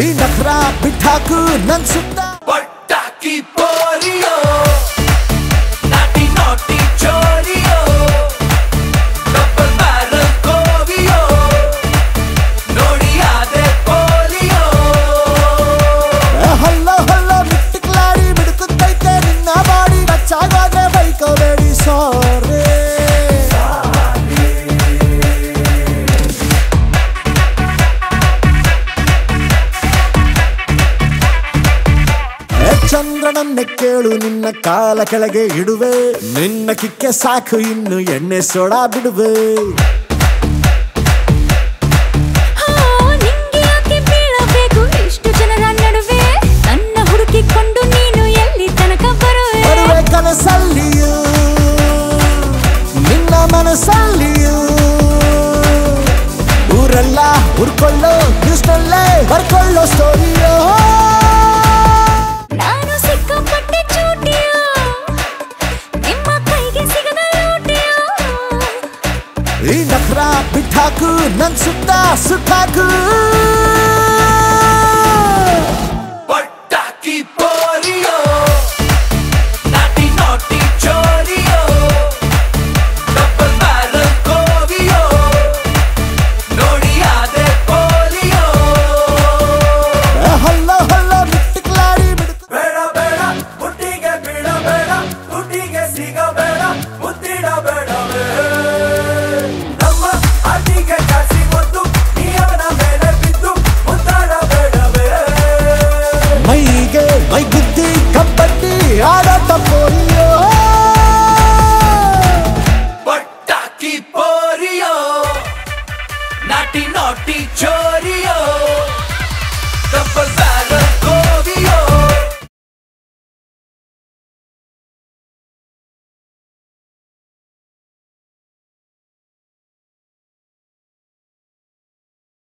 ही नखरा बिठाक नंसुता बट्टा की पोरियो नाटी नोटी चोरियो डबल बैरल कोवियो नोडिया दे पोलियो हल्ला हल्ला मिट्टकलाड़ी मिड़कुतैते निन्ना बाड़ी बच्चागाने वैकोवेडी सोरे ಚಂದ್ರನನ್ನೇ ಕೇಳು ನಿನ್ನ ಕಾಲ ಕೆಳಗೆ ಇಡುವೆ ನಿನ್ನ ಕಿಕ್ಕೆ ಸಾಕು ಇನ್ನು ಎಣ್ಣೆ ಸೋಡಾ ಬಿಡುವೆ।